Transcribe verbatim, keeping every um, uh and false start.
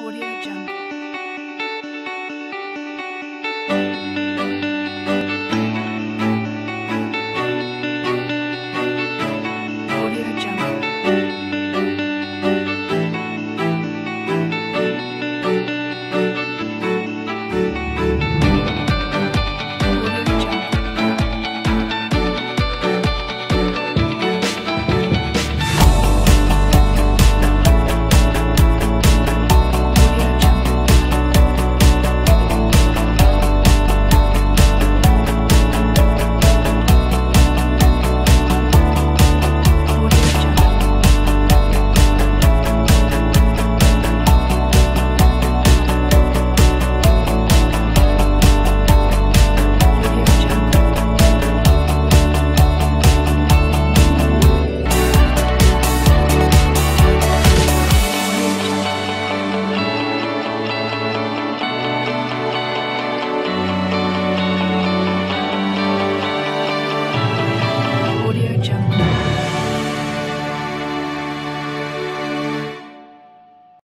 Audio Jungle.